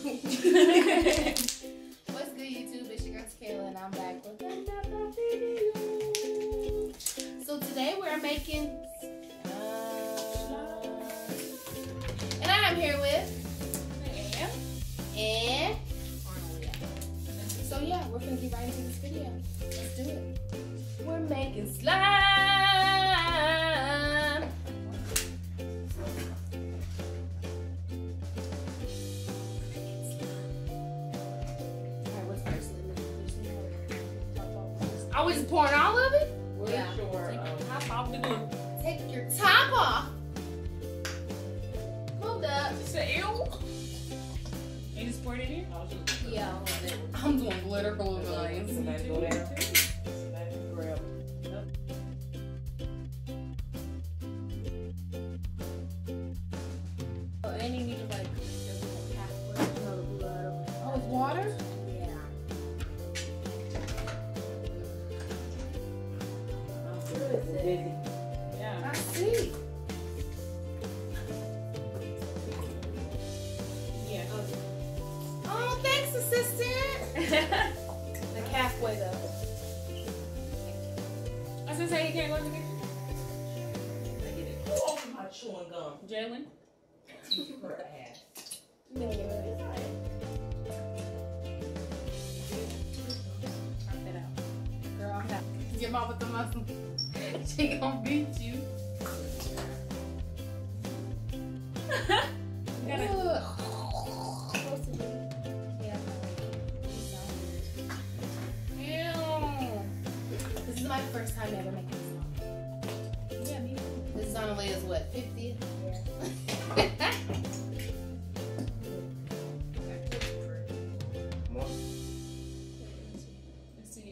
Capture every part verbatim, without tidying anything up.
What's good, YouTube? It's your girl TaKayla, and I'm back with another video. So today we're making, uh, and I'm here with Ma'am and Arnold. So yeah, we're gonna get right into this video. Let's do it. We're making slime. Are we just pouring all of it? We're yeah. Sure. Take your top off the glue. Take your top off. Hold up. You said ew. You just poured it in? I was just yeah, I want it. I'm doing glitter glue guns. Somebody go down too. Somebody grab. Oh, and you need to like oh, it's water? Busy. Yeah. I see. Yeah. Oh, thanks, assistant. Like halfway though. I was gonna say you can't go to the kitchen. I get it. Oh, my chewing gum. Jalen. You hurt ass. You gonna give me this eye. Turn that out. Girl, I'm not. Your mom with the muscle. She gonna beat you. You gotta... Ew. This is my first time ever making this song. Yeah, me too. This song only is what, fifty? Yeah.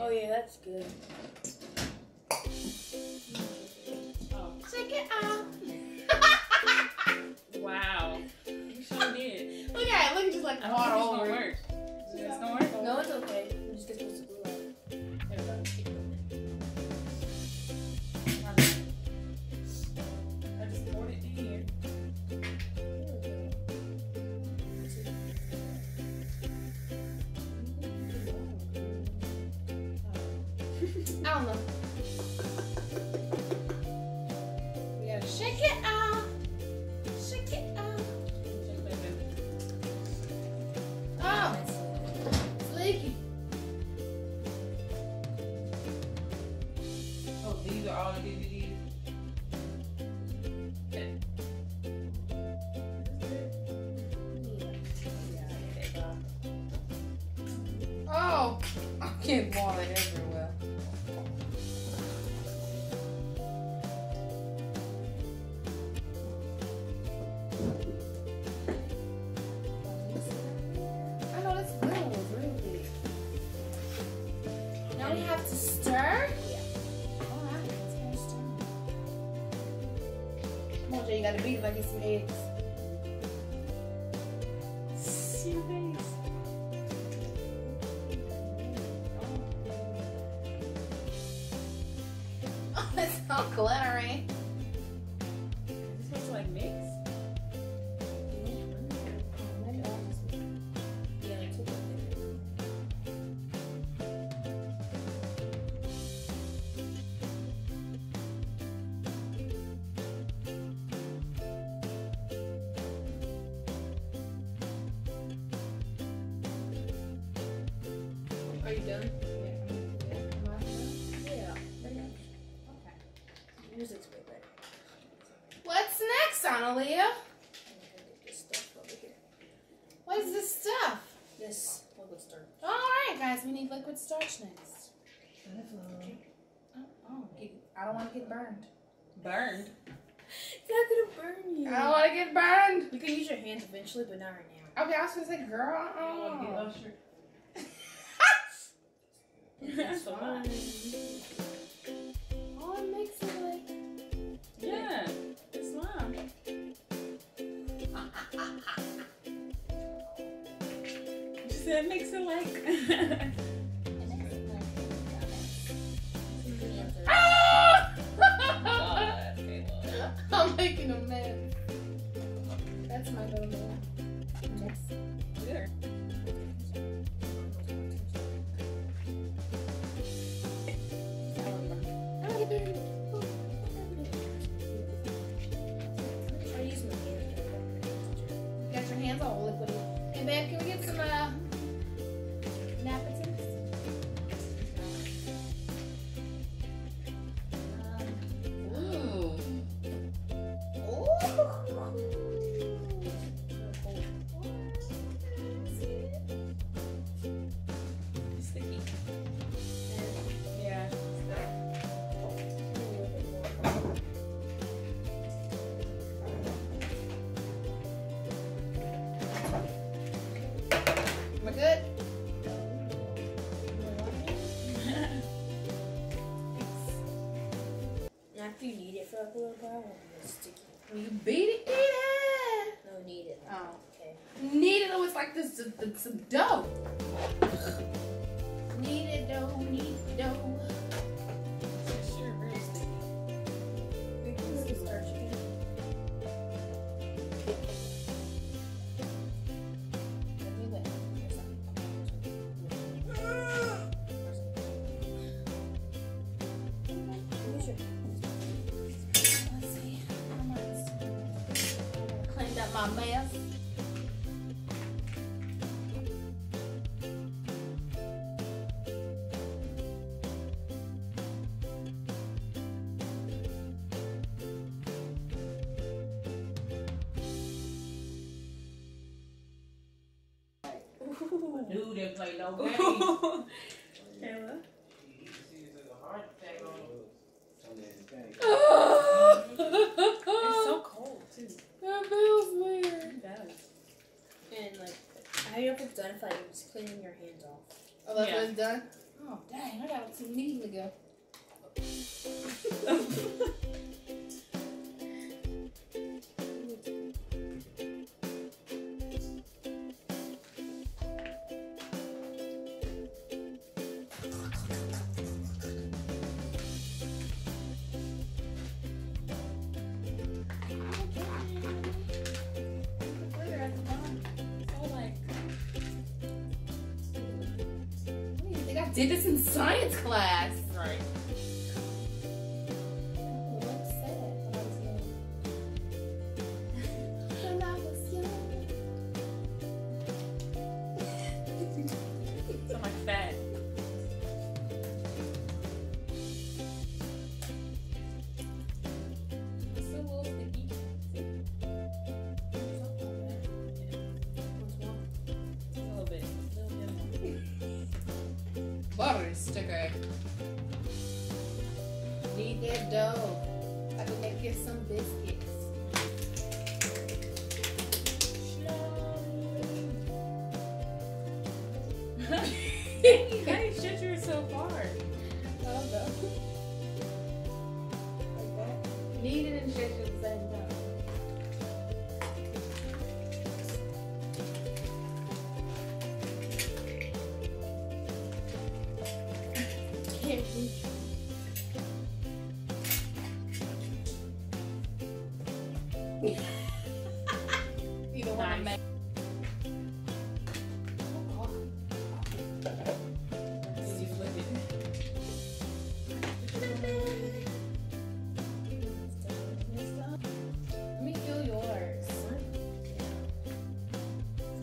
Oh yeah, that's good. Check it out. Wow. You sure did. Look at it. Look at just like all over. It's gonna work. It's yeah. gonna work. No, it's okay. I'm just gonna supposed to glue it. There we go. Keep it. I just poured it in here. I don't know. Shake it out. Shake it out. Oh, leaky. Oh, these are all the D V Ds. Okay. Oh, I can't water everywhere. Now we have to stir? Yeah. Oh, I can stir. Come on, Jay, you gotta beat it like it's some eggs. See your face. Oh, it's all glittery. Is this supposed to like mix? Are you done? Yeah. Yeah. Okay. Yours looks way better. What's next, Analia? What is this stuff? This liquid starch. All right, guys, we need liquid starch next. Oh, oh. I don't want to get burned. Burned? It's not gonna burn you. I don't want to get burned. You can use your hands eventually, but not right now. Okay, I was gonna say, girl. I don't want to get lost. That's fine. Oh, it makes it like... Yeah, it's slime. You said it makes it like... I'm making a mess. That's my little mess. Yes. Sure. all liquidy. Hey babe, can we get some uh, napkins? Good. Now if you need it for a little while, it's sticky. You beat it, eat it. No, need it. Oh, okay. Need it always like this. It's a dough. Need it dough. Need dough. It's sure very sticky. It's starchy. My mess. Dude, they play no games. Kayla. It's so cold too. That feels weird. It does. And like, I don't know if it's done if like just cleaning your hands off. Oh, that's yeah. What it's done? Oh, dang, I got some meat to go. I did this in science class. Right. Butter is sticky. Need that dough. I can make you some biscuits. You gotta shut yourself hard. Oh no. Like that. Knead it and shut yourself hard. You don't want to make. Did you flip it? Let me feel yours. What? Yeah.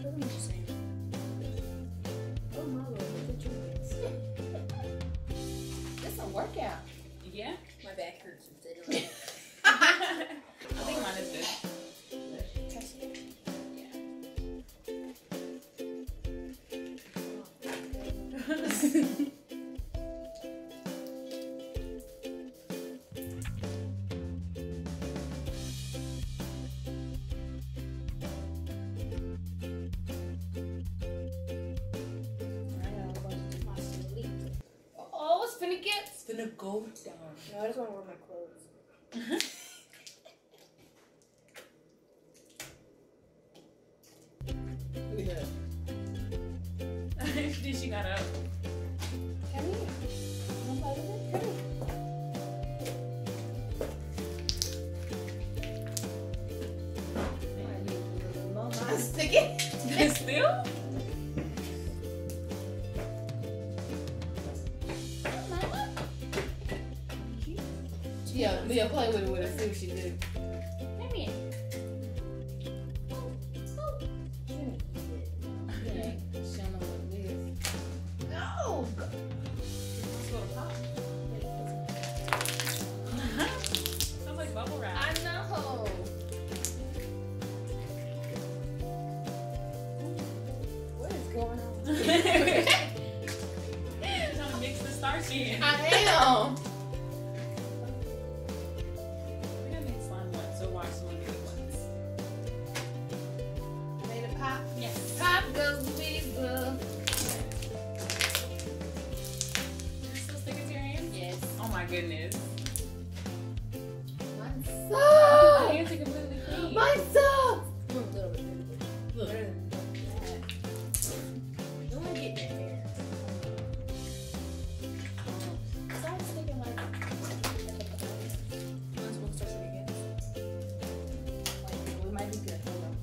What am I saying? Oh my lord, look at your hands. That's a workout. Yeah? My back hurts instead of. I think mine is good. Test it? Yeah. Oh, it's finna get, it's finna go down. No, I just want to wear my clothes. She got up. Come here. You want to play with it? Come here. Mama, stick it. It's still? Mama? Yeah, Leah, play with it with her. See what she did. Come here. Oh, oh. Trying to mix the starch in. I am. We're gonna make slime once, so watch someone do it once. Made a pop? Yes. Pop goes weasel. Is it still sticking to your hands? Yes. Oh my goodness. My hands are completely clean. My sock! Look. No one get that there. So I was thinking like let's work social again. Like we might be good. Hold on.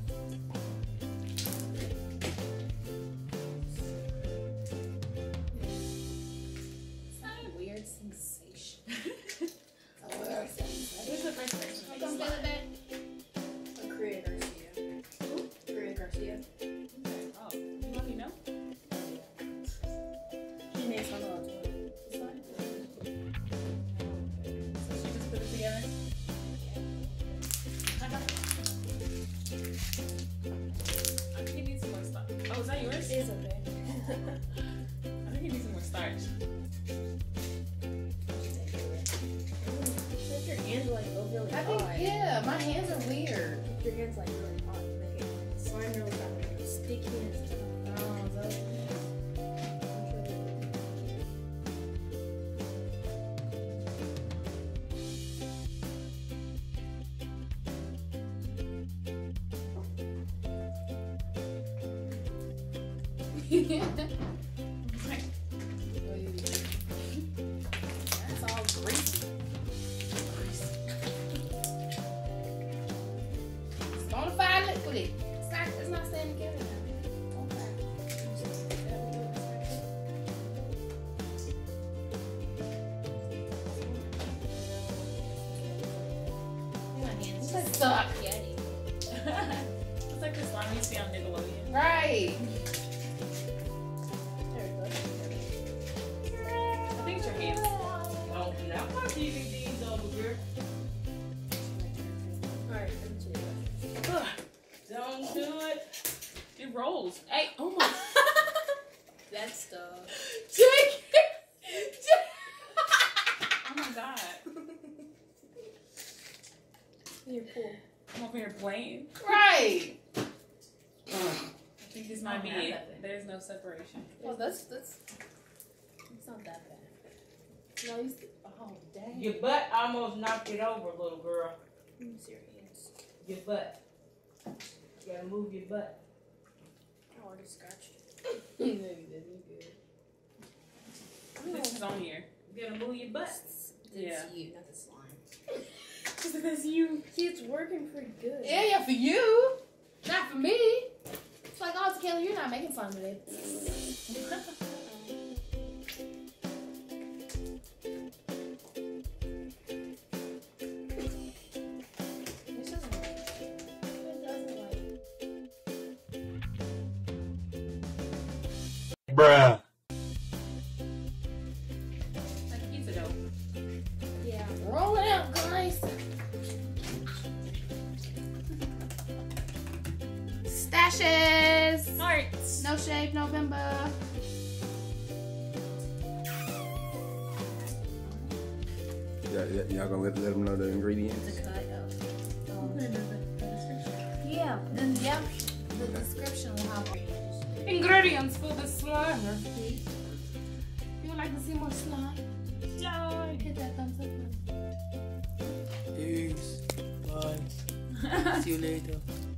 It's not a weird sensation. A weird sensation. What's the first person? I don't feel it back. A creator. Yeah. Oh, you want me to know? She made some of those. It's fine. So she just put it together? Okay. I got it. I think you need some more starch. Oh, is that yours? It's okay. I think you need some more starch. Your hands are like overly hot. I think, yeah, my hands are weird. Your hands like really hot. Slime really got sticky and stuff. Oh, that's that's all greasy. Greasy. Bonafide liquid. It's not staying together now. Okay. My hands just suck. It's like the slime you see on Nickelodeon. Right. There we go. I think it's your hands. Oh, that's my D V Ds over here. Alright, let me check. Don't do it. It rolls. Hey, oh my. That stuff. Take it. Oh my god. You're cool. I'm over here playing. Right. I think this might be it. There's no separation. Well, that's that's. It's not that bad. No, it's, oh dang. Your butt almost knocked it over, little girl. I'm serious. Your butt. You gotta move your butt. I already scratched it. No, you didn't. You're good. This is on here. You gotta move your butts. It's yeah. You, not the slime. Just because you. See, it's working pretty good. Yeah, yeah, for you. Not for me. It's like, oh, TaKayla, you're not making slime today. Bruh. Like pizza dough. Yeah, roll it out, guys. Stashes. Hearts. No shave November. Y'all yeah, yeah, gonna let, let them know the ingredients? The cut of, um, the, the, the description. Yeah, the, yeah, the okay. Description will have ingredients for the slime. You would like to see more slime? Slime. Hit that thumbs up. Peace. Bye. See you later.